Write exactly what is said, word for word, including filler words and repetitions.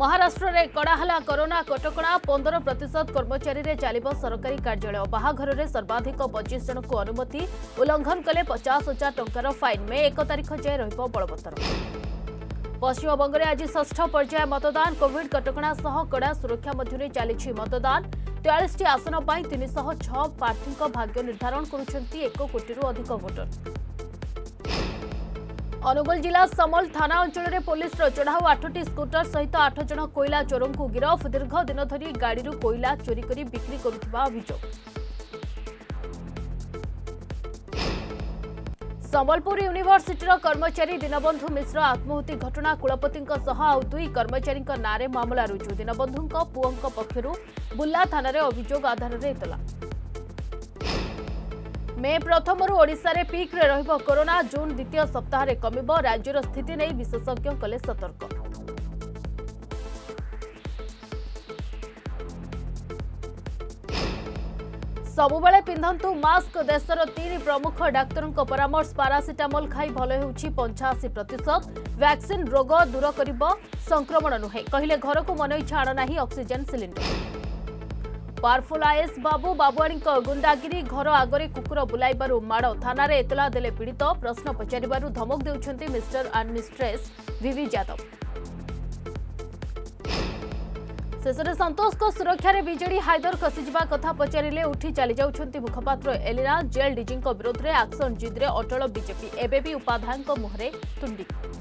महाराष्ट्र रे कड़ाहला कोरोना कटका पंदर प्रतिशत कर्मचारी रे चलिबो सरकारी कार्यालय बाहाघर रे सर्वाधिक पच्चीस जन को अनुमति उल्लंघन कले पचास हजार टंकार फाइन में एक तारिख जाए रहिबो बलवत्तर। पश्चिमबंग में आज षष्ठ पर्याय मतदान कोविड कटका सह कड़ा सुरक्षा मध्य चली मतदान तेयालीस टी आसन पर तीन सौ छह प्रार्थी भाग्य निर्धारण करुछंती एक कोटी रु अधिक वोटर। अनुगुल जिला समल थाना अंचल में पुलिस चढ़ाऊ आठ टी स्कूटर सहित आठ जन कोयला चोरों को गिरफ दीर्घ दिन धरी गाड़ी कोयला चोरी कर बिक्री करुवा अभियोग। संबलपुर यूनिवर्सिटीर कर्मचारी दीनबंधु मिश्र आत्महत्या घटना कुलपति आउ दुई कर्मचारी नारे मामला रुजु। दीनबंधु पुओं पक्षर बुल्ला थाना अभियोग आधार में इतला। मे प्रथम ओडिशा पिक्रे रहिबो कोरोना जून द्वितीय सप्ताह में कमिबो राज्यर स्थिति नहीं विशेषज्ञ कले सतर्क। सबुबले पिंधंतु मास्क देशर तीन प्रमुख डाक्तरों परामर्श पारासिटामोल खाई भल हो पंचाशी प्रतिशत वैक्सीन रोग दूर कर संक्रमण नुहे कहले घर को मनइच्छा आणना ऑक्सीजन सिलिंडर। पावरफुल आईएस बाबू बाबुआणी गुंडागिरी घर आगे कुकुर बुलाइबारु माड़ थाना एतला देले पीड़ित प्रश्न पचारिबारु धमक देउछंती मिस्टर एंड मिस्ट्रेस विवी यादव। शेषे संतोष को सुरक्षा रे बीजेडी हाइदर खसीजा कथा पचारे उठी चली जाती मुखपात्र एलिना जेल डीजी विरोध में एक्शन जिद्रे अटल बीजेपी एबे भी उपाध्याय मुहरे तुंडी।